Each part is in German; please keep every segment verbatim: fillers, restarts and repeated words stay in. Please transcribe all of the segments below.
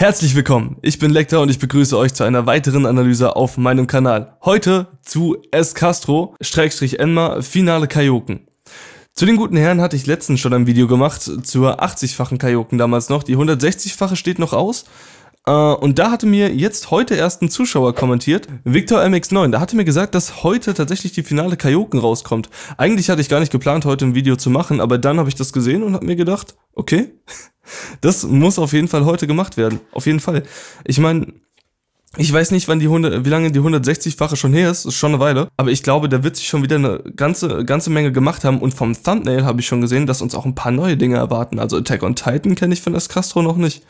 Herzlich willkommen, ich bin Lecter und ich begrüße euch zu einer weiteren Analyse auf meinem Kanal. Heute zu S-Castro, Enma, Finale Kaioken. Zu den guten Herren hatte ich letztens schon ein Video gemacht, zur achtzigfachen Kaioken damals noch, die hundertsechzigfache steht noch aus. Und da hatte mir jetzt heute erst ein Zuschauer kommentiert, VictorMX neun, da hatte mir gesagt, dass heute tatsächlich die finale Kaioken rauskommt. Eigentlich hatte ich gar nicht geplant, heute ein Video zu machen, aber dann habe ich das gesehen und habe mir gedacht, okay, das muss auf jeden Fall heute gemacht werden. Auf jeden Fall. Ich meine, ich weiß nicht, wann die hundert, wie lange die hundertsechzigfache schon her ist, ist schon eine Weile, aber ich glaube, da wird sich schon wieder eine ganze, ganze Menge gemacht haben und vom Thumbnail habe ich schon gesehen, dass uns auch ein paar neue Dinge erwarten. Also Attack on Titan kenne ich von S-Castro noch nicht.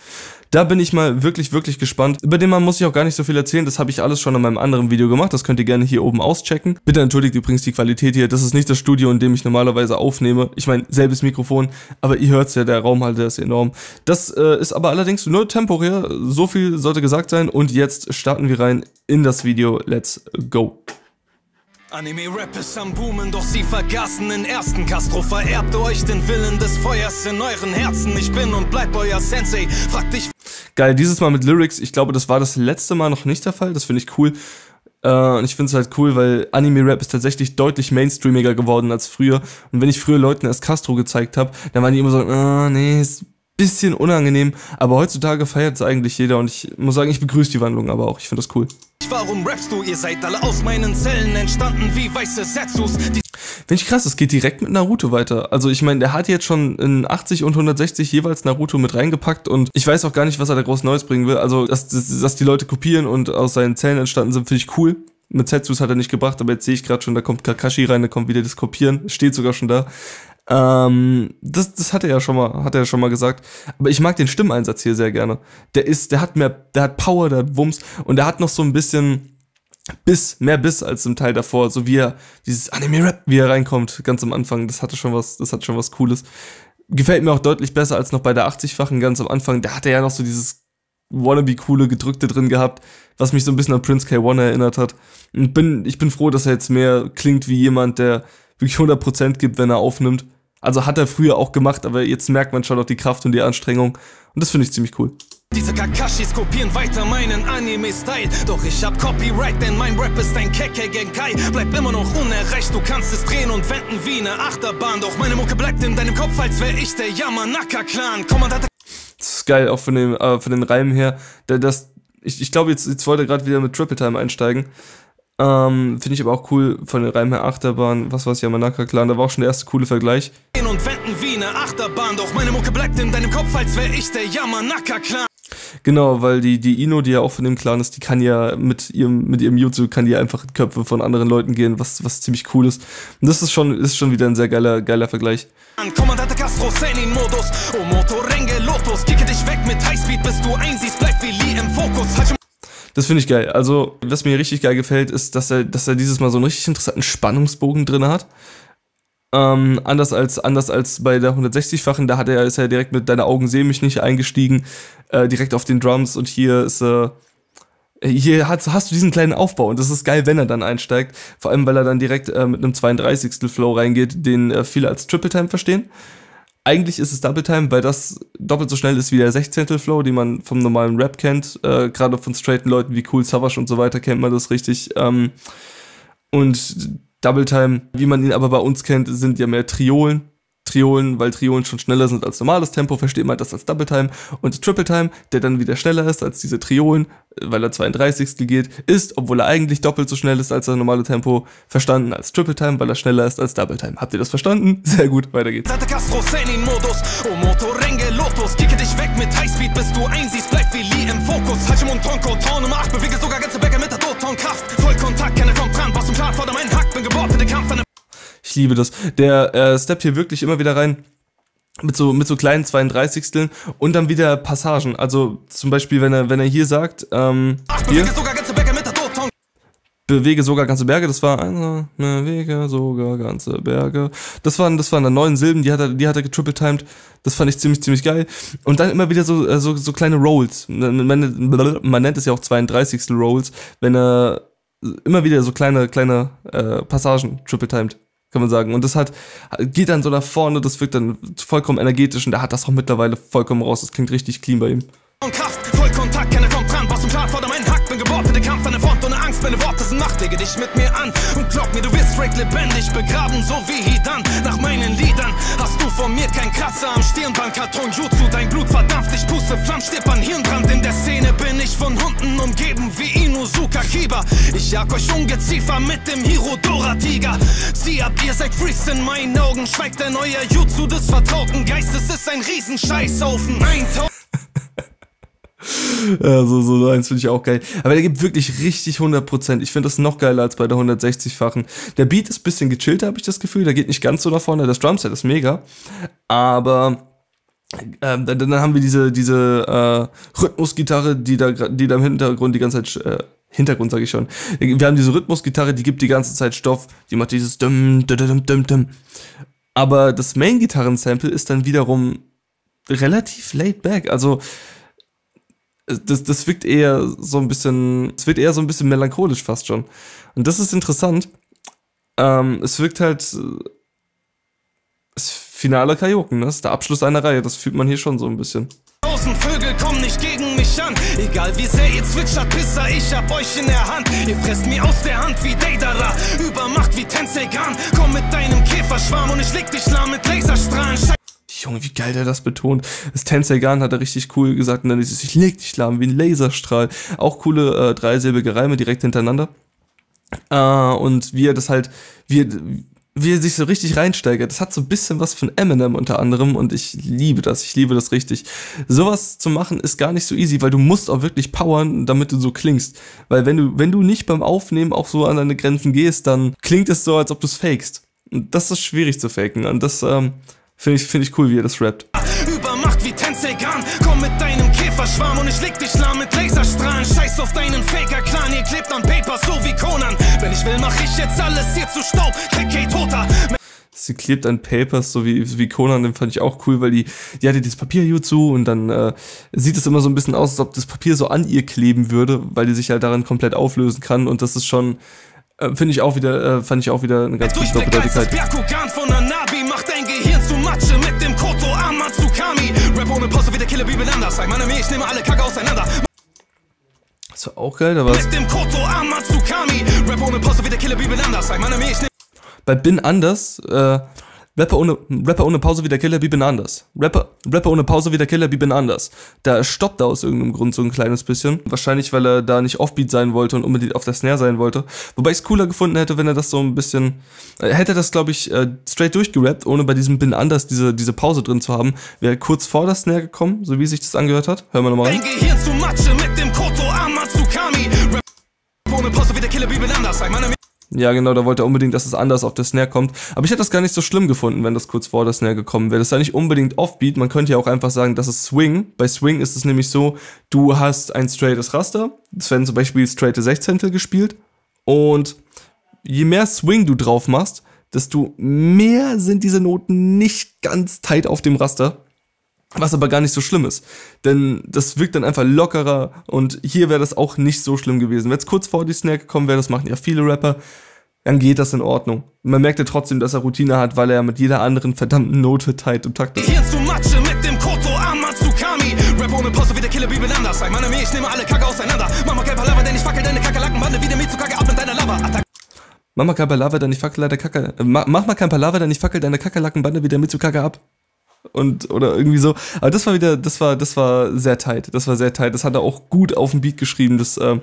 Da bin ich mal wirklich, wirklich gespannt. Über den Mann muss ich auch gar nicht so viel erzählen, das habe ich alles schon in meinem anderen Video gemacht, das könnt ihr gerne hier oben auschecken. Bitte entschuldigt übrigens die Qualität hier, das ist nicht das Studio, in dem ich normalerweise aufnehme. Ich meine, selbes Mikrofon, aber ihr hört es ja, der Raumhalter ist enorm. Das äh, ist aber allerdings nur temporär, so viel sollte gesagt sein. Und jetzt starten wir rein in das Video, let's go. Anime-Rappers am Boomen, doch sie vergaßen den ersten Castro. Vererbt euch den Willen des Feuers in euren Herzen. Ich bin und bleib euer Sensei, frag dich... Geil, dieses Mal mit Lyrics. Ich glaube, das war das letzte Mal noch nicht der Fall. Das finde ich cool. Äh, und ich finde es halt cool, weil Anime-Rap ist tatsächlich deutlich mainstreamiger geworden als früher. Und wenn ich früher Leuten erst Castro gezeigt habe, dann waren die immer so, ah, oh, nee, ist ein bisschen unangenehm. Aber heutzutage feiert es eigentlich jeder. Und ich muss sagen, ich begrüße die Wandlung aber auch. Ich finde das cool. Warum rappst du? Ihr seid alle aus meinen Zellen entstanden wie weiße Zetsus. Finde ich krass, es geht direkt mit Naruto weiter. Also ich meine, der hat jetzt schon in achtzig und hundertsechzig jeweils Naruto mit reingepackt und ich weiß auch gar nicht, was er da groß Neues bringen will. Also, dass, dass, dass die Leute kopieren und aus seinen Zellen entstanden sind, finde ich cool. Mit Zetsus hat er nicht gebracht, aber jetzt sehe ich gerade schon, da kommt Kakashi rein, da kommt wieder das Kopieren, steht sogar schon da. Ähm, das, das hat er ja schon mal, hat er ja schon mal gesagt. Aber ich mag den Stimmeinsatz hier sehr gerne. Der ist, der hat mehr, der hat Power, der hat Wumms und der hat noch so ein bisschen Biss, mehr Biss als im Teil davor. So wie er, dieses Anime-Rap, wie er reinkommt, ganz am Anfang, das hatte schon was, das hat schon was Cooles. Gefällt mir auch deutlich besser als noch bei der achtzigfachen ganz am Anfang. Da hat er ja noch so dieses wannabe-coole Gedrückte drin gehabt, was mich so ein bisschen an Prince K eins erinnert hat. Und bin, ich bin froh, dass er jetzt mehr klingt wie jemand, der wirklich hundert Prozent gibt, wenn er aufnimmt. Also hat er früher auch gemacht, aber jetzt merkt man schon auch die Kraft und die Anstrengung. Und das finde ich ziemlich cool. Diese Kakashis kopieren weiter meinen Anime-Style. Doch ich hab Copyright, denn mein Rap ist ein Kekkei Genkai. Bleib immer noch unerreicht, du kannst es drehen und wenden wie eine Achterbahn. Doch meine Mucke bleibt in deinem Kopf, als wäre ich der Yamanaka-Clan. Kommandant. Das ist geil, auch von den, äh, von den Reimen her. Das, ich ich glaube, jetzt, jetzt wollte er gerade wieder mit Triple Time einsteigen. Ähm, finde ich aber auch cool, von den Reimen her Achterbahn, was war's, Yamanaka-Clan, da war auch schon der erste coole Vergleich. Und wenden wie eine Achterbahn, doch meine Mucke bleibt in deinem Kopf, als wäre ich der Yamanaka-Clan. Genau, weil die, die Ino, die ja auch von dem Clan ist, die kann ja mit ihrem, mit ihrem Jutsu, kann die einfach in Köpfe von anderen Leuten gehen, was, was ziemlich cool ist. Und das ist schon, ist schon wieder ein sehr geiler, geiler Vergleich. Kommandante Castro, Senin-Modus, Omoto Renge Lotus, kicke dich weg mit Highspeed, bis du einsiehst, bleib wie Lee im Fokus. Das finde ich geil. Also, was mir richtig geil gefällt, ist, dass er, dass er dieses Mal so einen richtig interessanten Spannungsbogen drin hat. Ähm, anders als, anders als bei der hundertsechzigfachen, da hat er, ist er direkt mit Deine Augen sehen mich nicht eingestiegen, äh, direkt auf den Drums und hier ist, äh, hier hast, hast du diesen kleinen Aufbau und das ist geil, wenn er dann einsteigt, vor allem, weil er dann direkt äh, mit einem zweiunddreißigstel Flow reingeht, den äh, viele als Triple Time verstehen. Eigentlich ist es Double Time, weil das doppelt so schnell ist wie der sechzehntel Flow, die man vom normalen Rap kennt, äh, gerade von straighten Leuten wie Cool Savage und so weiter kennt man das richtig, ähm, und Double Time, wie man ihn aber bei uns kennt, sind ja mehr Triolen. Triolen, weil Triolen schon schneller sind als normales Tempo, versteht man das als Double Time. Und Triple Time, der dann wieder schneller ist als diese Triolen, weil er zweiunddreißig geht, ist, obwohl er eigentlich doppelt so schnell ist als das normale Tempo, verstanden als Triple Time, weil er schneller ist als Double Time. Habt ihr das verstanden? Sehr gut, weiter geht's. Ich liebe das. Der äh, steppt hier wirklich immer wieder rein mit so, mit so kleinen zweiunddreißigsteln und dann wieder Passagen. Also zum Beispiel, wenn er, wenn er hier sagt, ähm, Ach, hier, bewege sogar ganze Berge mit der Doton. Bewege sogar ganze Berge, das war eine, bewege sogar ganze Berge. Das waren, das waren dann neun Silben, die hat er, die hat er getriple timed. Das fand ich ziemlich, ziemlich geil. Und dann immer wieder so, äh, so, so kleine Rolls. Man, man, man nennt es ja auch zweiunddreißigstel Rolls, wenn er immer wieder so kleine, kleine äh, Passagen triple timed. Kann man sagen. Und das hat, geht dann so nach vorne, das wirkt dann vollkommen energetisch und der hat das auch mittlerweile vollkommen raus. Das klingt richtig clean bei ihm. Kraft, und Tag, keiner kommt dran. Was zum Plan vor meinen Hack, bin geboren für den Kampf an der Front. Ohne Angst, meine Worte sind Macht, lege dich mit mir an. Und glaub mir, du wirst straight lebendig begraben, so wie Hidan. Nach meinen Liedern hast du von mir kein Kratzer am Stirnband. Katon Jutsu, dein Blut verdampft, ich puste Flamm, stirb an Hirnbrand. In der Szene bin ich von Hunden umgeben, wie Inuzuka, Kiba. Ich jag euch Ungeziefer mit dem Hirodora-Tiger. Zieh ab, ihr seid Freaks in meinen Augen. Schweigt denn euer Jutsu des vertrauten Geistes, ist ein Riesenscheißhaufen. Also, so eins finde ich auch geil. Aber der gibt wirklich richtig hundert Prozent. Ich finde das noch geiler als bei der hundertsechzig-fachen. Der Beat ist ein bisschen gechillter, habe ich das Gefühl. Der geht nicht ganz so nach vorne. Das Drumset ist mega. Aber äh, dann, dann haben wir diese, diese äh, Rhythmusgitarre, die da, die da im Hintergrund die ganze Zeit... Äh, Hintergrund sage ich schon. Wir haben diese Rhythmusgitarre, die gibt die ganze Zeit Stoff. Die macht dieses... Dum, dum, dum, dum, dum. Aber das Main-Gitarren-Sample ist dann wiederum relativ laid back. Also... Das, das wirkt eher so ein bisschen, es wird eher so ein bisschen melancholisch fast schon. Und das ist interessant. Ähm, es wirkt halt äh, das finale Kaioken, das ist der Abschluss einer Reihe, das fühlt man hier schon so ein bisschen. Tausend Vögel kommen nicht gegen mich an. Egal wie sehr ihr zwitschert, Pisser, ich hab euch in der Hand. Ihr fresst mir aus der Hand wie Deidara, Übermacht wie Tenseigan. Komm mit deinem Käferschwarm und ich leg dich lahm mit Laserstrahlen. Junge, wie geil der das betont. Das Tenseigan hat er richtig cool gesagt. Und dann ist es, ich leg dich lahm wie ein Laserstrahl. Auch coole äh, dreisilbige Reime direkt hintereinander. Äh, und wie er das halt, wie er, wie er sich so richtig reinsteigert. Das hat so ein bisschen was von Eminem unter anderem. Und ich liebe das. Ich liebe das richtig. Sowas zu machen ist gar nicht so easy, weil du musst auch wirklich powern, damit du so klingst. Weil wenn du, wenn du nicht beim Aufnehmen auch so an deine Grenzen gehst, dann klingt es so, als ob du es fakest. Und das ist schwierig zu faken. Und das, ähm, Finde ich, find ich cool, wie er das rappt. Übermacht wie Tenseigan, komm mit deinem Käferschwarm und ich leg dich lahm mit Laserstrahlen. Scheiß auf deinen Faker-Clan, ihr klebt an Paper, so wie Conan. Wenn ich will, mach ich jetzt alles hier zu Staub, Kekkei Toter. Sie klebt an Papers, so wie, wie Conan, den fand ich auch cool, weil die, die hatte dieses Papier-Jutsu und dann äh, sieht es immer so ein bisschen aus, als ob das Papier so an ihr kleben würde, weil die sich halt daran komplett auflösen kann und das ist schon, äh, finde ich auch wieder, äh, fand ich auch wieder eine ganz gute Doppeltätigkeit. Das war auch geil, da war's. Bei Bin Anders, äh, Rapper ohne, Rapper ohne Pause wie der Killer, wie Bin Anders. Rapper, Rapper ohne Pause wie der Killer, wie Bin Anders. Da stoppt er aus irgendeinem Grund so ein kleines bisschen. Wahrscheinlich, weil er da nicht Offbeat sein wollte und unbedingt auf der Snare sein wollte. Wobei ich es cooler gefunden hätte, wenn er das so ein bisschen... Hätte er das, glaube ich, straight durchgerappt, ohne bei diesem Bin Anders diese, diese Pause drin zu haben. Wäre kurz vor der Snare gekommen, so wie sich das angehört hat. Hören wir nochmal rein. Ja, genau, da wollte er unbedingt, dass es anders auf der Snare kommt. Aber ich hätte das gar nicht so schlimm gefunden, wenn das kurz vor der Snare gekommen wäre. Das ist ja nicht unbedingt Offbeat. Man könnte ja auch einfach sagen, das ist Swing. Bei Swing ist es nämlich so, du hast ein straightes Raster. Es werden zum Beispiel straighte Sechzehntel gespielt. Und je mehr Swing du drauf machst, desto mehr sind diese Noten nicht ganz tight auf dem Raster. Was aber gar nicht so schlimm ist, denn das wirkt dann einfach lockerer und hier wäre das auch nicht so schlimm gewesen. Wenn es kurz vor die Snare gekommen wäre, das machen ja viele Rapper, dann geht das in Ordnung. Man merkt ja trotzdem, dass er Routine hat, weil er mit jeder anderen verdammten Note tight im Takt ist. Mach mal kein Palaver, dann ich fackel deine Kacke. Mach mal kein Palaver, dann ich fackel deine Kakerlackenbande wieder mit zu Kacke ab. Und, oder irgendwie so. Aber das war wieder, das war, das war sehr tight. Das war sehr tight. Das hat er auch gut auf den Beat geschrieben. Das, äh,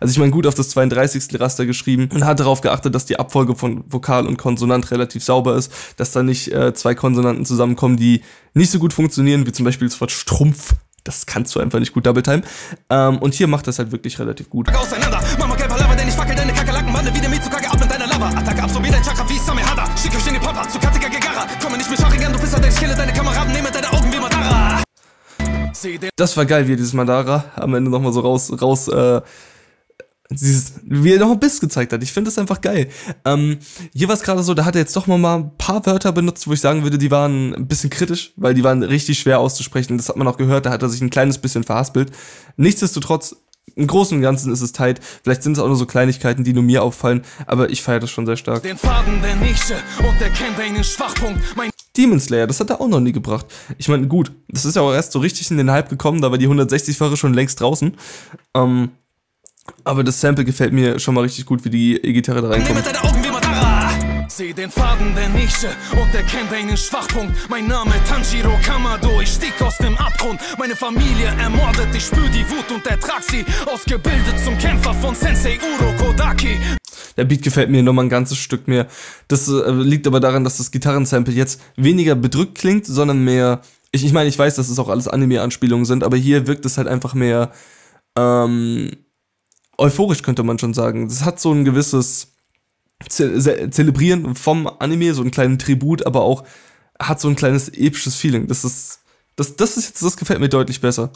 also ich meine gut auf das zweiunddreißigste Raster geschrieben und hat darauf geachtet, dass die Abfolge von Vokal und Konsonant relativ sauber ist, dass da nicht äh, zwei Konsonanten zusammenkommen, die nicht so gut funktionieren, wie zum Beispiel das Wort Strumpf. Das kannst du einfach nicht gut double time. Ähm, und hier macht das halt wirklich relativ gut. Das war geil, wie er dieses Madara am Ende nochmal so raus, raus, äh, dieses, wie er noch einen Biss gezeigt hat. Ich finde das einfach geil. Ähm, hier war es gerade so, da hat er jetzt doch mal ein paar Wörter benutzt, wo ich sagen würde, die waren ein bisschen kritisch, weil die waren richtig schwer auszusprechen. Das hat man auch gehört, da hat er sich ein kleines bisschen verhaspelt. Nichtsdestotrotz im Großen und Ganzen ist es tight. Vielleicht sind es auch nur so Kleinigkeiten, die nur mir auffallen, aber ich feiere das schon sehr stark. Den Faden der Nische und der Kämpfer in den Schwachpunkt. Mein Demon Slayer, das hat er auch noch nie gebracht. Ich meine, gut, das ist ja auch erst so richtig in den Hype gekommen, da war die hundertsechzig-fache schon längst draußen. Ähm, aber das Sample gefällt mir schon mal richtig gut, wie die E-Gitarre da reinkommt. Seh den Faden der Nische und erkennt einen Schwachpunkt. Mein Name Tanjiro Kamado, ich stieg aus dem Abgrund. Meine Familie ermordet, ich spür die Wut und ertrag sie. Ausgebildet zum Kämpfer von Sensei Uro Kodaki. Der Beat gefällt mir nochmal ein ganzes Stück mehr. Das äh, liegt aber daran, dass das Gitarrensample jetzt weniger bedrückt klingt, sondern mehr... Ich, ich meine, ich weiß, dass es auch alles Anime-Anspielungen sind, aber hier wirkt es halt einfach mehr... Ähm, euphorisch könnte man schon sagen. Das hat so ein gewisses... Ze ze zelebrieren vom Anime, so einen kleinen Tribut, aber auch hat so ein kleines episches Feeling. Das ist, das, das ist jetzt, das gefällt mir deutlich besser.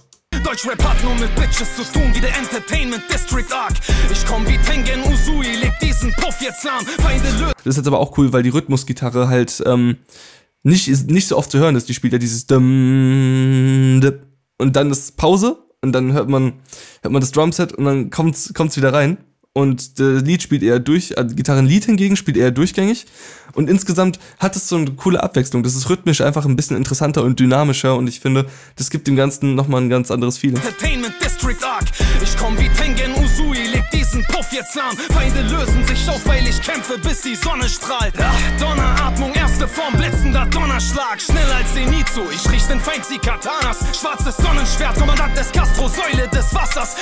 Deutschrap hat nur mit Bitches zu tun wie der Entertainment District Arc. Ich komm wie Tengen Uzui, leg diesen Puff jetzt lahm. Das ist jetzt aber auch cool, weil die Rhythmusgitarre halt ähm, nicht, nicht so oft zu hören ist. Die spielt ja dieses Dum, Dum, und dann ist Pause und dann hört man, hört man das Drumset und dann kommt's, kommt's wieder rein. Und das Lied spielt eher durch, also Gitarrenlied hingegen spielt eher durchgängig. Und insgesamt hat es so eine coole Abwechslung. Das ist rhythmisch einfach ein bisschen interessanter und dynamischer. Und ich finde, das gibt dem Ganzen nochmal ein ganz anderes Feeling. Entertainment District Arc. Ich komm wie Tengen Uzui, leg diesen Puff jetzt lahm. Feinde lösen sich auf, weil ich kämpfe, bis die Sonne strahlt. Ach, Donneratmung, erste Form, blitzender Donnerschlag. Schnell als Zenitsu, ich riech den Feind wie Katanas. Schwarzes Sonnenschwert, Kommandant des Castro, Säule des Wassers.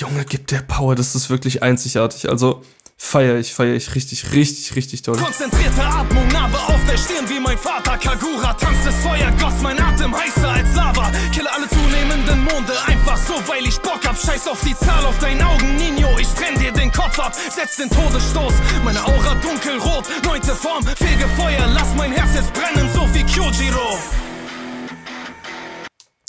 Junge, gibt der Power, das ist wirklich einzigartig. Also feier ich, feier ich richtig, richtig, richtig toll. Konzentrierte Atmung, Narbe auf der Stirn wie mein Vater. Kalgara, Tanz des Feuergotts, mein Atem heißer als Lava. Kille alle zunehmenden Monde, einfach so, weil ich Bock hab. Scheiß auf die Zahl auf deinen Augen, Nino, ich trenn dir den Kopf ab. Setz den Todesstoß, meine Aura dunkelrot. Neunte Form, fege Feuer, lass mein Herz jetzt brennen, so wie Kyojuro.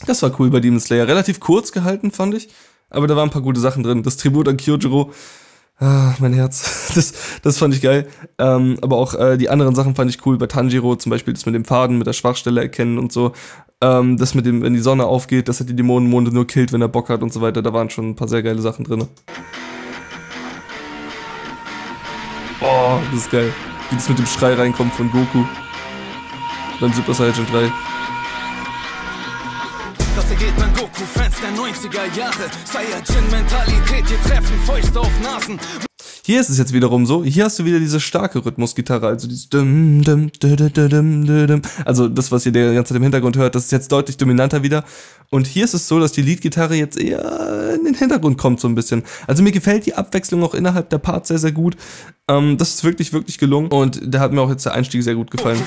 Das war cool bei Demon Slayer. Relativ kurz gehalten, fand ich. Aber da waren ein paar gute Sachen drin. Das Tribut an Kyojuro, ah, mein Herz, das, das fand ich geil. Ähm, aber auch äh, die anderen Sachen fand ich cool. Bei Tanjiro zum Beispiel das mit dem Faden, mit der Schwachstelle erkennen und so. Ähm, das mit dem, wenn die Sonne aufgeht, dass er die Dämonenmonde nur killt, wenn er Bock hat und so weiter. Da waren schon ein paar sehr geile Sachen drin. Oh, das ist geil. Wie das mit dem Schrei reinkommt von Goku. Dann Super Saiyan drei. Das hier geht an Goku-Fans der neunziger Jahre. Saiyajin-Mentalität, hier treffen Fäuste auf Nasen. Hier ist es jetzt wiederum so, hier hast du wieder diese starke Rhythmusgitarre, also dieses Dum, Dum, Dum, Dum, Dum, Dum. Also das, was ihr die ganze Zeit im Hintergrund hört, das ist jetzt deutlich dominanter wieder. Und hier ist es so, dass die Leadgitarre jetzt eher in den Hintergrund kommt so ein bisschen. Also mir gefällt die Abwechslung auch innerhalb der Parts sehr, sehr gut. Ähm, das ist wirklich, wirklich gelungen und da hat mir auch jetzt der Einstieg sehr gut gefallen.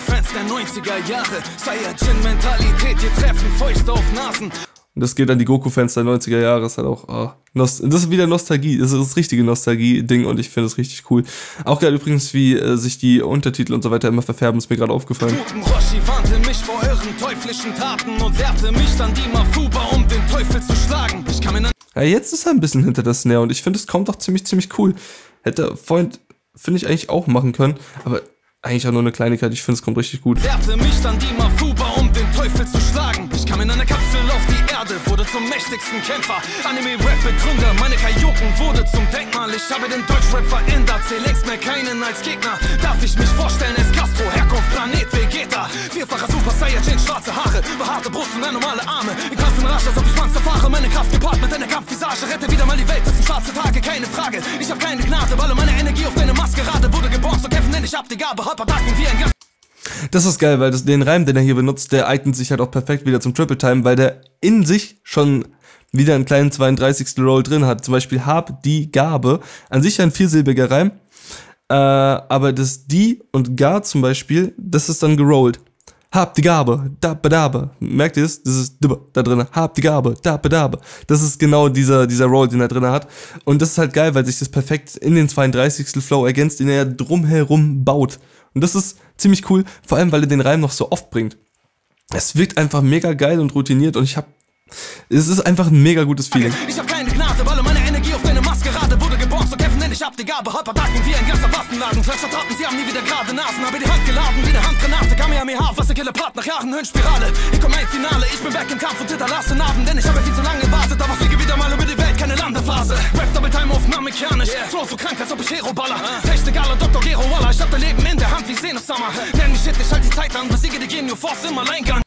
Und das geht an die Goku-Fans der neunziger Jahre, ist halt auch, ah, das ist wieder Nostalgie, das ist das richtige Nostalgie-Ding und ich finde es richtig cool. Auch geil übrigens, wie äh, sich die Untertitel und so weiter immer verfärben, ist mir gerade aufgefallen. Roshi warnte mich vor euren teuflischen Taten und lehrte mich dann die Mafuba, um den Teufel zu schlagen. Ich kann mir ja, jetzt ist er ein bisschen hinter der Snare und ich finde, es kommt doch ziemlich, ziemlich cool. Hätte vorhin, finde ich, eigentlich auch machen können, aber eigentlich auch nur eine Kleinigkeit, ich finde, es kommt richtig gut. Lehrte mich dann die Mafuba, um den Teufel zu schlagen. Ich kam in einer Kapsel auf die wurde zum mächtigsten Kämpfer, Anime-Rap-Begründer, meine Kaioken wurde zum Denkmal, ich habe den Deutschrap verändert, sehe längst mehr keinen als Gegner, darf ich mich vorstellen, S-Castro, Herkunft, Planet, Vegeta, vierfacher Super Saiyajin, schwarze Haare, behaarte Brust und normale Arme, ich krass in Rasch, als ob ich Panzer fahre, meine Kraft gepaart mit einer Kampfvisage, rette wieder mal die Welt, das sind schwarze Tage, keine Frage, ich hab keine Gnade, balle meine Energie auf deine Maskerade, wurde geboren zu kämpfen, denn ich hab die Gabe, Holperdacken wie ein Gast. Das ist geil, weil das, den Reim, den er hier benutzt, der eignet sich halt auch perfekt wieder zum Triple Time, weil der in sich schon wieder einen kleinen zweiunddreißigsten Roll drin hat. Zum Beispiel hab die Gabe, an sich ein viersilbiger Reim, äh, aber das die und gar zum Beispiel, das ist dann gerollt. Hab die Gabe, dabe dabe. Merkt ihr es? Das ist da drin. Hab die Gabe, dabe dabe. Das ist genau dieser, dieser Roll, den er drin hat. Und das ist halt geil, weil sich das perfekt in den zweiunddreißigsten Flow ergänzt, den er drumherum baut. Und das ist ziemlich cool, vor allem, weil er den Reim noch so oft bringt. Es wirkt einfach mega geil und routiniert und ich hab... Es ist einfach ein mega gutes Feeling. Ich hab keine Gnade, balle meine Energie auf deine Maskerade, wurde geboren zu kämpfen, denn ich hab die Gabe, Holperdacken wie ein ganzer Waffenladen, Flascher traten, sie haben nie wieder gerade Nasen, habe die Hand geladen, wie eine Handgranate, Kamehameha, was der Killepart nach Jahren, Höhenspirale, ich komm ins Finale, ich bin weg im Kampf und hinterlasse Narben, denn ich habe viel zu lange gewartet, aber fliege wieder mal über die Welt, keine Landephase. so krank, als ob ich Hero baller. Technik aller Doktor Gero Waller. Ich hab dein Leben in der Hand wie Seno-Summer. Nenn mich shit, ich halt die Zeit an. Besiege die Genio Force im Alleingang.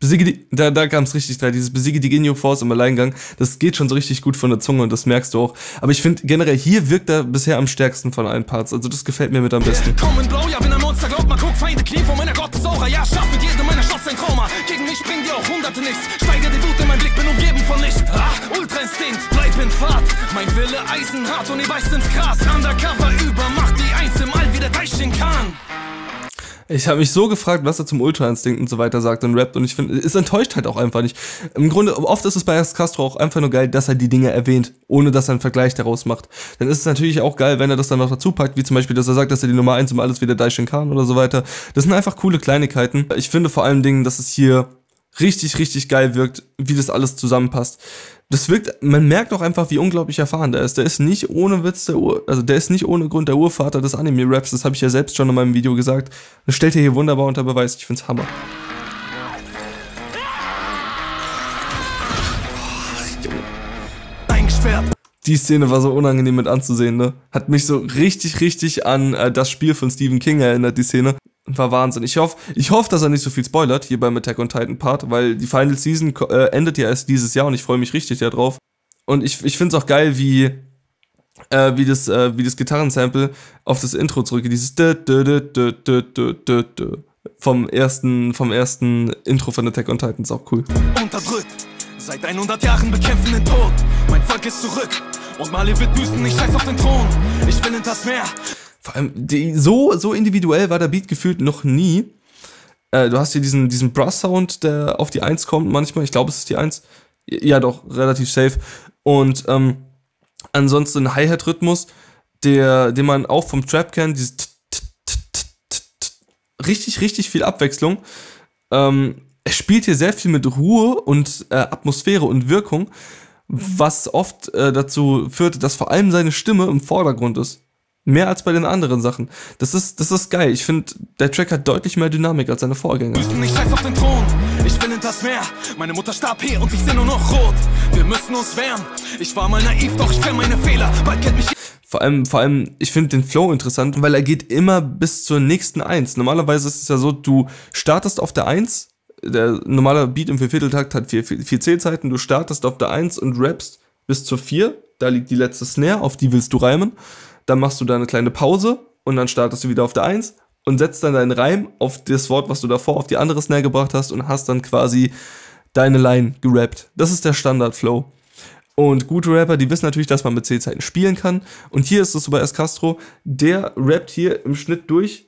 Besiege die, da, da kam es richtig rein, dieses Besiege die Genio Force im Alleingang, das geht schon so richtig gut von der Zunge und das merkst du auch. Aber ich finde generell, hier wirkt er bisher am stärksten von allen Parts, also das gefällt mir mit am besten. Komm in Blau, ja bin ein Monster, glaubt man, guck, Feinde Knie vor meiner Gottesaura. Ja, schaff mit jedem meiner Shots ein Trauma. Gegen mich bringt dir auch hunderte nichts. Steige die Wut in mein Blick, bin umgeben von Licht. Ach, Ultrainstinkt, bleib in Fahrt. Mein Wille eisenhart und ich weiß ins Gras. Undercover übermacht die Eins im All wie der Taishinkan. Ich habe mich so gefragt, was er zum Ultra-Instinkt und so weiter sagt und rappt, und ich finde, es enttäuscht halt auch einfach nicht. Im Grunde, oft ist es bei S-Castro auch einfach nur geil, dass er die Dinge erwähnt, ohne dass er einen Vergleich daraus macht. Dann ist es natürlich auch geil, wenn er das dann noch dazu packt, wie zum Beispiel, dass er sagt, dass er die Nummer eins um alles wieder Daishinkan oder so weiter. Das sind einfach coole Kleinigkeiten. Ich finde vor allen Dingen, dass es hier richtig, richtig geil wirkt, wie das alles zusammenpasst. Das wirkt, man merkt auch einfach, wie unglaublich erfahren der ist. Der ist nicht ohne Witz der Ur, also der ist nicht ohne Grund der Urvater des Anime-Raps. Das habe ich ja selbst schon in meinem Video gesagt. Das stellt er hier wunderbar unter Beweis. Ich find's Hammer. Die Szene war so unangenehm mit anzusehen, ne? Hat mich so richtig, richtig an äh, das Spiel von Stephen King erinnert, die Szene. War Wahnsinn. Ich hoffe, ich hoffe, dass er nicht so viel spoilert hier beim Attack on Titan Part, weil die Final Season äh, endet ja erst dieses Jahr und ich freue mich richtig darauf. Und ich, ich finde es auch geil, wie, äh, wie das, äh, wie das Gitarrensample auf das Intro zurückgeht. Dieses vom ersten, vom ersten Intro von Attack on Titan ist auch cool. Unterdrückt. Seit hundert Jahren bekämpfen den Tod. Mein Volk ist zurück. Und Mali wird büßen. Ich scheiß auf den Thron. Ich will in das Meer. Vor allem, die, so, so individuell war der Beat gefühlt noch nie. Äh, du hast hier diesen, diesen Brass-Sound, der auf die eins kommt manchmal. Ich glaube, es ist die eins. Ja, doch, relativ safe. Und ähm, ansonsten ein Hi-Hat-Rhythmus, der, den man auch vom Trap kennt. Dieses richtig, richtig viel Abwechslung. Ähm, er spielt hier sehr viel mit Ruhe und äh, Atmosphäre und Wirkung, was oft äh, dazu führt, dass vor allem seine Stimme im Vordergrund ist. Mehr als bei den anderen Sachen. Das ist, das ist geil. Ich finde, der Track hat deutlich mehr Dynamik als seine Vorgänger. Ich scheiß auf den Thron. Ich will in das Meer. Meine Mutter starb hier und ich sehe nur noch rot. Wir müssen uns wärmen. Ich war mal naiv, doch ich kenne meine Fehler. Bald kennt mich... Vor allem, vor allem, ich finde den Flow interessant, weil er geht immer bis zur nächsten Eins. Normalerweise ist es ja so, du startest auf der Eins. Der normale Beat im Viervierteltakt hat vier, vier, vier C-Zeiten. Du startest auf der Eins und rappst bis zur Vier. Da liegt die letzte Snare, auf die willst du reimen. Dann machst du da eine kleine Pause und dann startest du wieder auf der eins und setzt dann deinen Reim auf das Wort, was du davor auf die andere Snare gebracht hast und hast dann quasi deine Line gerappt. Das ist der Standard-Flow. Und gute Rapper, die wissen natürlich, dass man mit C-Zeiten spielen kann. Und hier ist es so bei S-Castro, der rappt hier im Schnitt durch,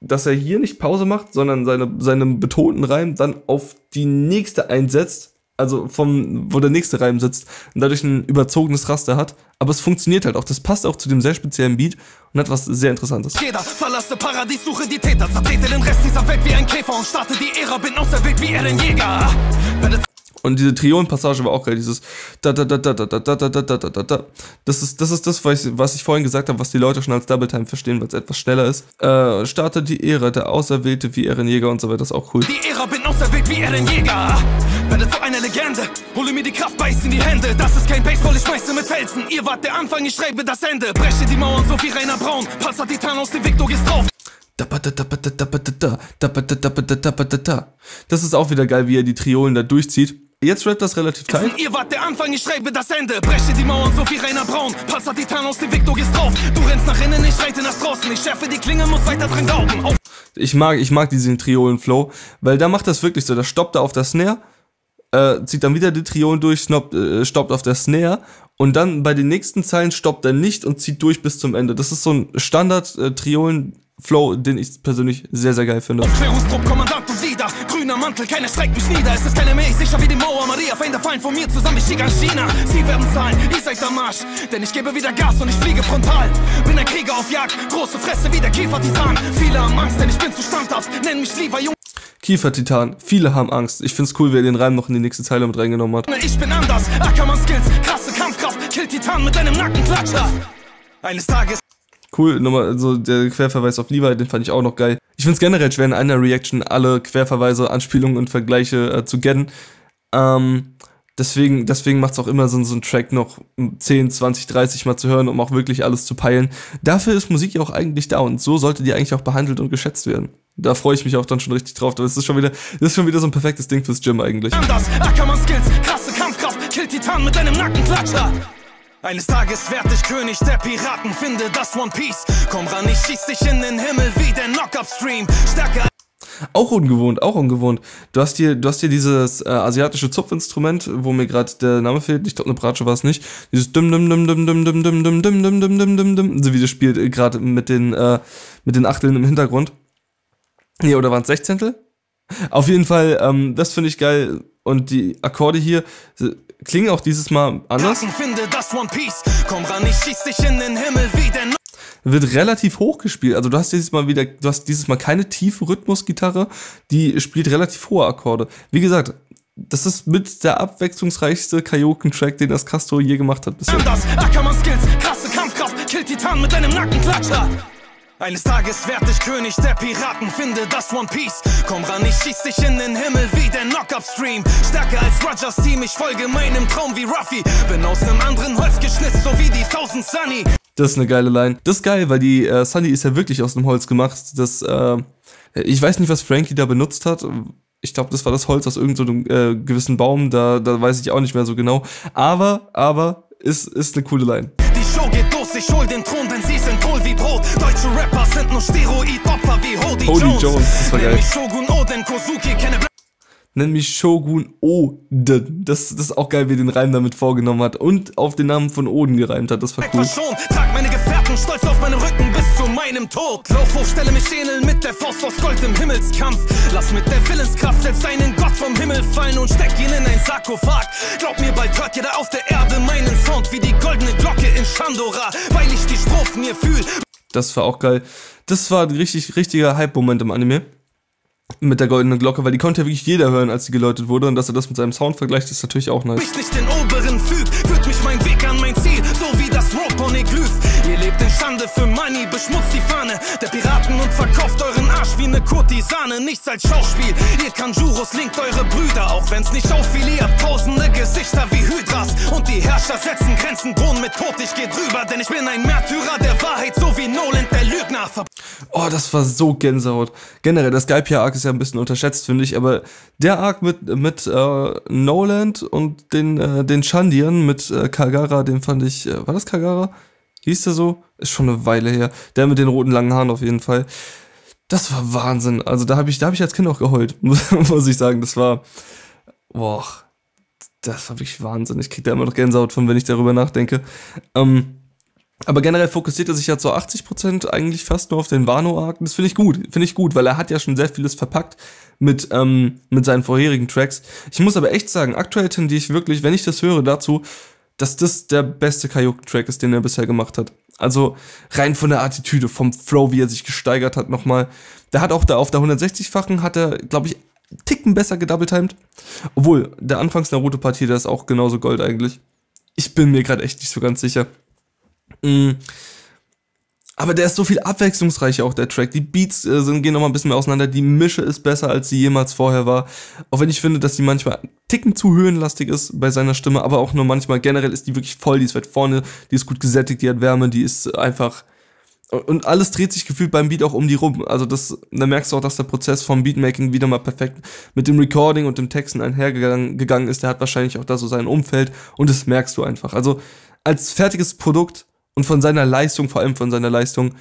dass er hier nicht Pause macht, sondern seine, seinen betonten Reim dann auf die nächste einsetzt. Also vom, wo der nächste Reim sitzt und dadurch ein überzogenes Raster hat. Aber es funktioniert halt auch. Das passt auch zu dem sehr speziellen Beat und hat was sehr Interessantes. Jeder verlasse Paradies, suche die Täter, zertrete den Rest dieser Welt wie ein Käfer und starte die Ära, bin auserwählt wie er den Jäger. Und diese Triolen-Passage war auch geil, dieses da da da da da da da da da da. Das ist das, ist das was, ich, was ich vorhin gesagt habe, was die Leute schon als Double Time verstehen, weil es etwas schneller ist. Äh, starte die Ära, der Auserwählte wie Ehrenjäger und so weiter, das ist auch cool. Die Ära, bin auserwählt wie Ehrenjäger. Werdet so eine Legende, hole mir die Kraft, beiß in die Hände. Das ist kein Baseball, ich schmeiße mit Felsen. Ihr wart der Anfang, ich schreibe das Ende. Breche die Mauern so wie Reiner Braun. Panzer Titan aus dem Victor ist drauf. Das ist auch wieder geil, wie er die Triolen da durchzieht. Jetzt rappt das relativ tight. Ihr wart der Anfang, ich schreibe das Ende. Breche die Mauern so wie Reiner Braun. Panzer Titan aus dem Victor ist drauf. Du rennst nach innen, ich reite nach draußen. Ich schärfe die Klinge, muss weiter dran glauben. Auf ich mag, ich mag diesen Triolen-Flow, weil da macht das wirklich so. Da stoppt er auf der Snare, äh, zieht dann wieder die Triolen durch, stoppt, äh, stoppt auf der Snare. Und dann bei den nächsten Zeilen stoppt er nicht und zieht durch bis zum Ende. Das ist so ein Standard-Triolen-Flow, äh, den ich persönlich sehr, sehr geil finde. Aufklärungstrupp, Kommandant und Leader, grüner Mantel, keiner streckt mich nieder. Es ist keine mehr, ich sicher wie die Mauer Maria. Feinde fallen von mir zusammen, ich schicke an China. Sie werden zahlen, ihr seid am Marsch. Denn ich gebe wieder Gas und ich fliege frontal. Bin ein Krieger auf Jagd, große Fresse wie der Kiefer-Titan. Viele haben Angst, denn ich bin zu standhaft. Nenn mich lieber Jung. Kiefer-Titan, viele haben Angst. Ich find's cool, wie er den Reim noch in die nächste Zeile mit reingenommen hat. Ich bin anders, Ackermann-Skills, krasse Kampfkraft, kill Titan mit deinem Nackenklatscher. Eines Tages... Cool, nochmal, also der Querverweis auf Levi, den fand ich auch noch geil. Ich find's generell schwer, in einer Reaction alle Querverweise, Anspielungen und Vergleiche äh, zu getten. Ähm, Deswegen, deswegen macht es auch immer Sinn, so einen Track noch zehn, zwanzig, dreißig Mal zu hören, um auch wirklich alles zu peilen. Dafür ist Musik ja auch eigentlich da und so sollte die eigentlich auch behandelt und geschätzt werden. Da freue ich mich auch dann schon richtig drauf. Das ist schon wieder, das ist schon wieder so ein perfektes Ding fürs Gym eigentlich. Anders, da kann man Skills, krasse Kampfkraft, killt Titan mit einem Nackenklatscher. Eines Tages werd ich König der Piraten, finde das One Piece. Komm ran, ich schieß dich in den Himmel wie der Knock-Up-Stream. Stärker. Auch ungewohnt, auch ungewohnt. Du hast hier, du hast hier dieses äh, asiatische Zupfinstrument, wo mir gerade der Name fehlt. Ich glaube, eine Bratsche war es nicht. Dieses dum dum dum dum dum dum dum dum dum dum dum dum dum dum. So wie das spielt äh, gerade mit den äh, mit den Achteln im Hintergrund. Nee, oder waren es Sechzehntel? Auf jeden Fall, ähm, das finde ich geil. Und die Akkorde hier äh, klingen auch dieses Mal anders. Finde das One Piece. Komm ran, ich schieß dich in den Himmel wie der No- wird relativ hoch gespielt. Also du hast dieses Mal wieder, du hast dieses Mal keine tiefe Rhythmusgitarre, die spielt relativ hohe Akkorde. Wie gesagt, das ist mit der abwechslungsreichste Kaioken-Track, den das S-Castro je gemacht hat bisher. Das, da kann man Skills, krasse Kampfkraft, killt Titan mit einem Nackenklatscher. Eines Tages werd ich König der Piraten, finde das One Piece. Komm ran, ich schieß dich in den Himmel wie der Knock-Up-Stream. Stärker als Rogers Team, ich folge meinem Traum wie Ruffy. Bin aus einem anderen Holz geschnitzt, so wie die tausend Sunny. Das ist eine geile Line. Das ist geil, weil die äh, Sunny ist ja wirklich aus dem Holz gemacht. Das, äh, ich weiß nicht, was Frankie da benutzt hat. Ich glaube, das war das Holz aus irgendeinem so äh, gewissen Baum. Da, da weiß ich auch nicht mehr so genau. Aber, aber, ist, ist eine coole Line. Die Show geht los, ich hol den Thron, denn sie sind hohl wie Brot. Deutsche Rapper sind nur Steroid-Opfer wie Hody Jones. Hody Jones, das war geil. Nenn mich Shogun Oden. Das, das ist auch geil, wie er den Reim damit vorgenommen hat und auf den Namen von Oden gereimt hat. Das war cool. Trag meine Gefährten stolz auf meinem Rücken bis zu meinem Tod. Lauf hoch, stelle mich ähneln mit der Faust aus Gold im Himmelskampf. Lass mit der Willenskraft selbst einen Gott vom Himmel fallen und steck ihn in ein Sarkophag. Glaub mir, bald hört jeder auf der Erde meinen Sound wie die goldene Glocke in Chandora, weil ich die Strophen hier fühl. Das war auch geil. Das war ein richtig, richtiger Hype-Moment im Anime. Mit der goldenen Glocke, weil die konnte ja wirklich jeder hören, als sie geläutet wurde. Und dass er das mit seinem Sound vergleicht, ist natürlich auch nice. Mich nicht den oberen Füg, führt mich mein Weg an mein Ziel, so wie das Roponeglyph. Ihr lebt in Schande für Money, beschmutzt die Fahne der Piraten und verkauft euren Arsch wie eine Kurtisane. Nichts als Schauspiel, ihr Kanjuros linkt eure Brüder, auch wenn's nicht auffiel. Ihr habt tausende Gesichter wie Hydras und die Herrscher setzen Grenzen, drohen mit Tod. Ich geh drüber, denn ich bin ein Märtyrer der Wahrheit, so wie Noland der Lügner. Oh, das war so Gänsehaut. Generell, das Skype-Arc ist ja ein bisschen unterschätzt, finde ich, aber der Arc mit, mit äh, Noland und den, äh, den Chandian mit äh, Kalgara, den fand ich, äh, war das Kalgara? Hieß der so? Ist schon eine Weile her. Der mit den roten langen Haaren auf jeden Fall. Das war Wahnsinn. Also da habe ich, da hab ich als Kind auch geheult, muss ich sagen. Das war, boah, das war wirklich Wahnsinn. Ich kriege da immer noch Gänsehaut von, wenn ich darüber nachdenke. Ähm, Aber generell fokussiert er sich ja zu achtzig Prozent eigentlich fast nur auf den Wano-Arc. Das finde ich gut, finde ich gut, weil er hat ja schon sehr vieles verpackt mit, ähm, mit seinen vorherigen Tracks. Ich muss aber echt sagen, aktuell tendiere ich wirklich, wenn ich das höre, dazu, dass das der beste Kaioken-Track ist, den er bisher gemacht hat. Also rein von der Attitüde, vom Flow, wie er sich gesteigert hat nochmal. Der hat auch da auf der hundertsechzigfachen, hat er, glaube ich, einen Ticken besser gedoublet-timed. Obwohl, der Anfangs-Naruto-Partie, der ist auch genauso Gold eigentlich. Ich bin mir gerade echt nicht so ganz sicher. Aber der ist so viel abwechslungsreicher, auch der Track. Die Beats äh, sind, gehen nochmal ein bisschen mehr auseinander. Die Mische ist besser, als sie jemals vorher war. Auch wenn ich finde, dass die manchmal einen Ticken zu höhenlastig ist bei seiner Stimme, aber auch nur manchmal. Generell ist die wirklich voll, die ist weit vorne, die ist gut gesättigt, die hat Wärme, die ist einfach... Und alles dreht sich gefühlt beim Beat auch um die rum. Also das, da merkst du auch, dass der Prozess vom Beatmaking wieder mal perfekt mit dem Recording und dem Texten einhergegangen gegangen ist. Der hat wahrscheinlich auch da so sein Umfeld und das merkst du einfach. Also als fertiges Produkt... Und von seiner Leistung, vor allem von seiner Leistung,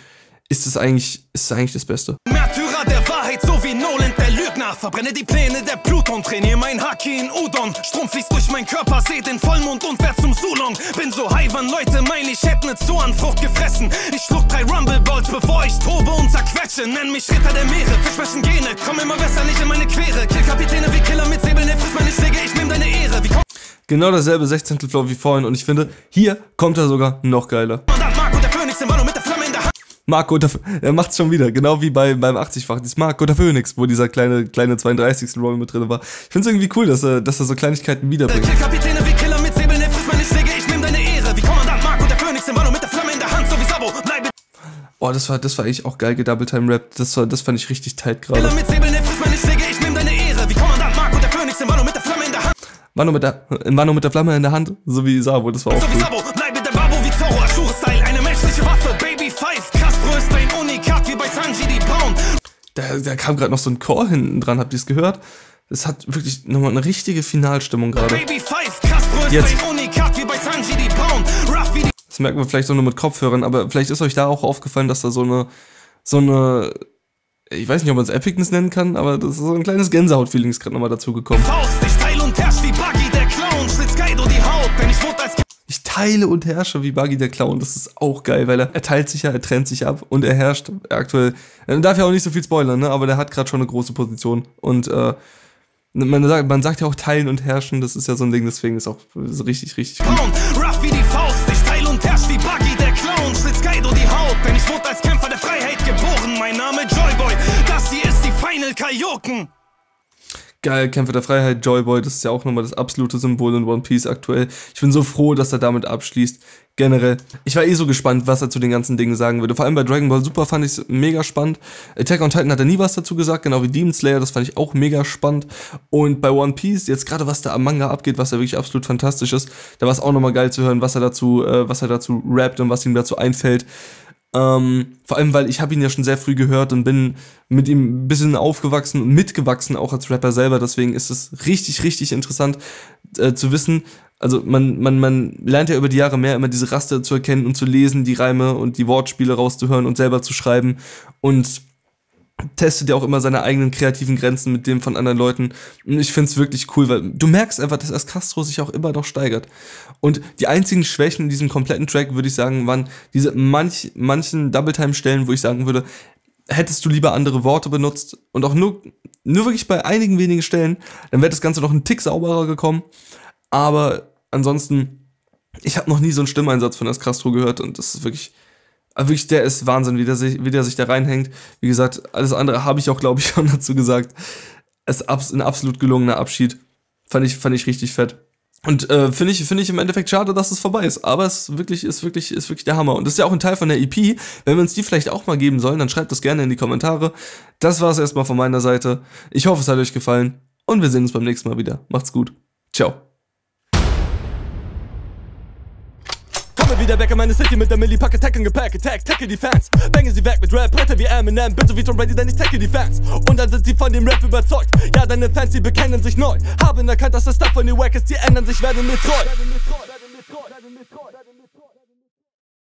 ist es eigentlich, ist es eigentlich das Beste. Märtyrer der Wahrheit, so wie Noland der Lügner. Verbrenne die Pläne der Pluton, trainiere mein Haki in Udon. Strom fließt durch meinen Körper, seh den Vollmond und werd zum Sulong. Bin so high, wann Leute meinen, ich hätte ne Zoanfrucht gefressen. Ich schluck drei Rumble Balls, bevor ich tobe und zerquetsche. Nenn mich Ritter der Meere, Fischmöschen Gene, komm immer besser nicht in meine Quere. Kill Kapitäne wie Killer mit Säbeln, er frisst meine Schläge, ich nehm deine Ehre. Wie komm Genau dasselbe sechzehntel-Flow wie vorhin und ich finde, hier kommt er sogar noch geiler. Marco, der, er macht's schon wieder, genau wie bei, beim achtzigfach, dieses Marco der Phoenix, wo dieser kleine, kleine zweiunddreißig-Roll mit drin war. Ich find's irgendwie cool, dass er, dass er so Kleinigkeiten wiederbringt. Oh, das war, das war eigentlich auch geil, Double-Time-Rap, das, das fand ich richtig tight gerade. War nur mit der, war nur mit der Flamme in der Hand, so wie Sabo, das war auch cool. Da, da kam gerade noch so ein Chor hinten dran, habt ihr es gehört? Es hat wirklich nochmal eine richtige Finalstimmung gerade. Jetzt. Das merken wir vielleicht so nur mit Kopfhörern, aber vielleicht ist euch da auch aufgefallen, dass da so eine, so eine, ich weiß nicht, ob man es Epicness nennen kann, aber das ist so ein kleines Gänsehaut-Feeling ist gerade nochmal dazu gekommen. Ich teile und herrsche wie Buggy der Clown, das ist auch geil, weil er, er teilt sich ja, er trennt sich ab und er herrscht aktuell. Man darf ja auch nicht so viel spoilern, ne? Aber der hat gerade schon eine große Position und äh, man, sagt, man sagt ja auch teilen und herrschen, das ist ja so ein Ding, deswegen ist auch so richtig, richtig gut. Kaioken. Geil, Kämpfer der Freiheit, Joyboy, das ist ja auch nochmal das absolute Symbol in One Piece aktuell. Ich bin so froh, dass er damit abschließt, generell. Ich war eh so gespannt, was er zu den ganzen Dingen sagen würde. Vor allem bei Dragon Ball Super fand ich es mega spannend. Attack on Titan hat er nie was dazu gesagt, genau wie Demon Slayer, das fand ich auch mega spannend. Und bei One Piece, jetzt gerade was da am Manga abgeht, was ja wirklich absolut fantastisch ist, da war es auch nochmal geil zu hören, was er dazu, äh, was er dazu rappt und was ihm dazu einfällt. Ähm, vor allem, weil ich habe ihn ja schon sehr früh gehört und bin mit ihm ein bisschen aufgewachsen und mitgewachsen, auch als Rapper selber. Deswegen ist es richtig, richtig interessant äh, zu wissen. Also man, man, man lernt ja über die Jahre mehr, immer diese Raster zu erkennen und zu lesen, die Reime und die Wortspiele rauszuhören und selber zu schreiben. Und testet ja auch immer seine eigenen kreativen Grenzen mit dem von anderen Leuten. Ich finde es wirklich cool, weil du merkst einfach, dass S-Castro sich auch immer noch steigert. Und die einzigen Schwächen in diesem kompletten Track, würde ich sagen, waren diese manch, manchen Double-Time-Stellen, wo ich sagen würde, hättest du lieber andere Worte benutzt und auch nur, nur wirklich bei einigen wenigen Stellen, dann wäre das Ganze noch einen Tick sauberer gekommen. Aber ansonsten, ich habe noch nie so einen Stimmeinsatz von S-Castro gehört und das ist wirklich... Aber wirklich, der ist Wahnsinn, wie der sich, wie der sich da reinhängt. Wie gesagt, alles andere habe ich auch, glaube ich, schon dazu gesagt. Es ist ein absolut gelungener Abschied. Fand ich, fand ich richtig fett. Und äh, finde ich, finde ich im Endeffekt schade, dass es vorbei ist. Aber es wirklich, ist wirklich, ist wirklich der Hammer. Und das ist ja auch ein Teil von der E P. Wenn wir uns die vielleicht auch mal geben sollen, dann schreibt das gerne in die Kommentare. Das war es erstmal von meiner Seite. Ich hoffe, es hat euch gefallen. Und wir sehen uns beim nächsten Mal wieder. Macht's gut. Ciao. Wieder back in meine City mit der Milli, pack Attack im Gepäck, Attack, tackle die Fans. Bangen sie weg mit Rap, Bretter wie Eminem, bin so wie Tom Brady, denn ich tackle die Fans. Und dann sind sie von dem Rap überzeugt. Ja, deine Fans, die bekennen sich neu. Haben erkannt, dass das Stuff von den Wack ist, die ändern sich, werden mir treu.